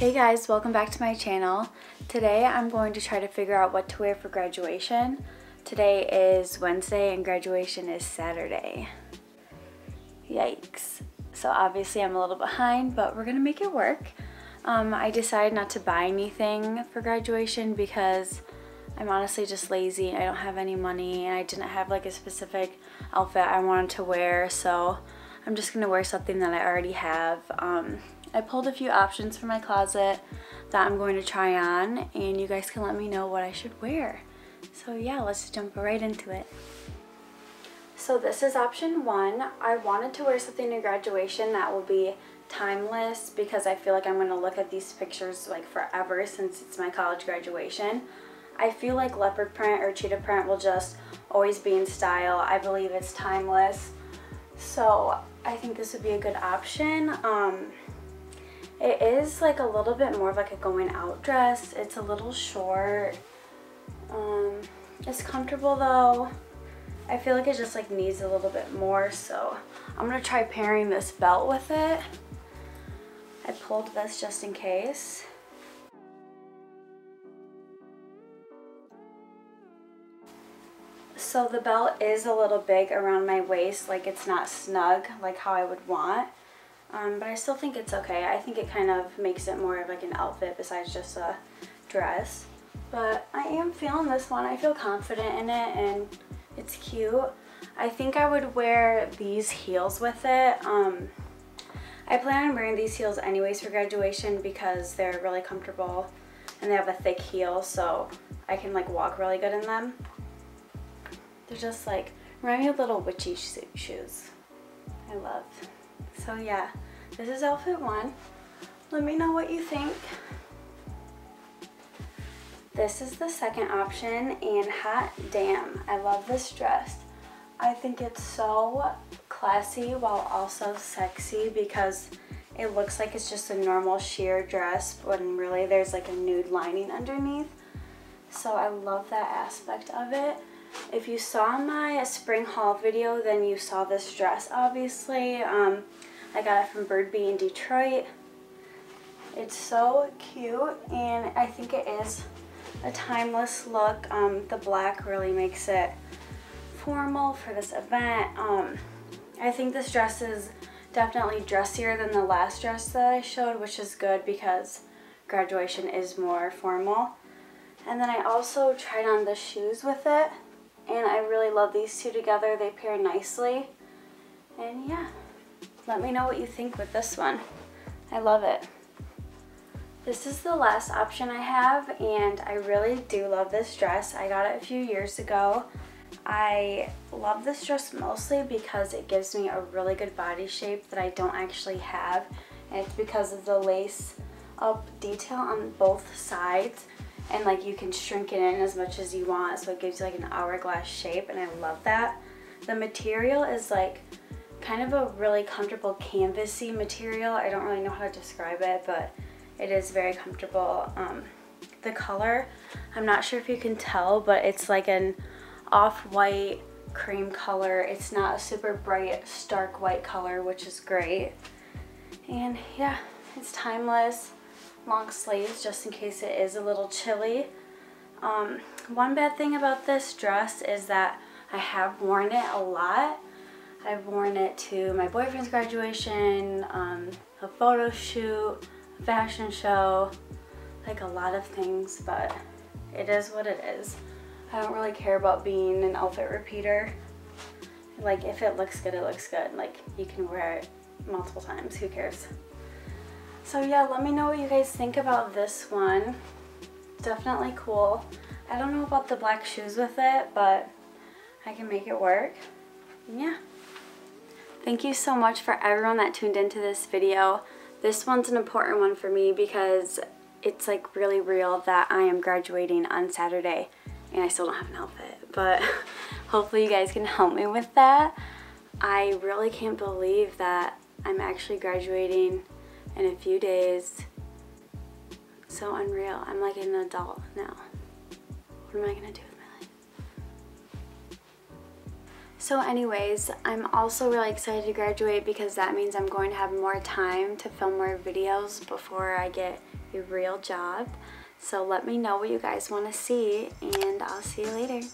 Hey guys, welcome back to my channel. Today I'm going to try to figure out what to wear for graduation. Today is Wednesday and graduation is Saturday. Yikes. So obviously I'm a little behind, but we're gonna make it work. I decided not to buy anything for graduation because I'm honestly just lazy. I don't have any money and I didn't have like a specific outfit I wanted to wear, so I'm just gonna wear something that I already have. I pulled a few options from my closet that I'm going to try on, and you guys can let me know what I should wear. So yeah, let's jump right into it. So this is option one. I wanted to wear something to graduation that will be timeless because I feel like I'm going to look at these pictures like forever since it's my college graduation. I feel like leopard print or cheetah print will just always be in style. I believe it's timeless. So I think this would be a good option. It is like a little bit more of like a going out dress. It's a little short. It's comfortable though. I feel like it just like needs a little bit more, so I'm gonna try pairing this belt with it. I pulled this just in case. So the belt is a little big around my waist, like it's not snug like how I would want. But I still think it's okay. I think it kind of makes it more of like an outfit besides just a dress. But I am feeling this one. I feel confident in it and it's cute. I think I would wear these heels with it. I plan on wearing these heels anyways for graduation because they're really comfortable and they have a thick heel, so I can like walk really good in them. They're just like, remind me of little witchy shoes. I love. So yeah, this is outfit one. Let me know what you think. This is the second option, and hot damn, I love this dress. I think it's so classy while also sexy because it looks like it's just a normal sheer dress when really there's like a nude lining underneath. So I love that aspect of it. If you saw my spring haul video, then you saw this dress obviously. I got it from Bird Bee in Detroit. It's so cute, and I think it is a timeless look. The black really makes it formal for this event. I think this dress is definitely dressier than the last dress that I showed, which is good because graduation is more formal. And then I also tried on the shoes with it, and I really love these two together. They pair nicely. And yeah, let me know what you think with this one. I love it. This is the last option I have, and I really do love this dress. I got it a few years ago. I love this dress mostly because it gives me a really good body shape that I don't actually have, and it's because of the lace up detail on both sides, and like you can shrink it in as much as you want, so it gives you like an hourglass shape, and I love that. The material is like kind of a really comfortable canvasy material. I don't really know how to describe it, but it is very comfortable. The color, I'm not sure if you can tell, but it's like an off-white cream color. It's not a super bright stark white color, which is great. And yeah, it's timeless. Long sleeves just in case it is a little chilly. One bad thing about this dress is that I have worn it a lot. I've worn it to my boyfriend's graduation, a photo shoot, a fashion show, like a lot of things, but it is what it is. I don't really care about being an outfit repeater. Like if it looks good, it looks good. Like you can wear it multiple times, who cares? So yeah, let me know what you guys think about this one. Definitely cool. I don't know about the black shoes with it, but I can make it work. Yeah. Thank you so much for everyone that tuned into this video. This one's an important one for me because it's like really real that I am graduating on Saturday and I still don't have an outfit, but hopefully you guys can help me with that. I really can't believe that I'm actually graduating in a few days. So unreal. I'm like an adult now. What am I gonna do with my life? So anyways, I'm also really excited to graduate because that means I'm going to have more time to film more videos before I get a real job. So let me know what you guys want to see, and I'll see you later.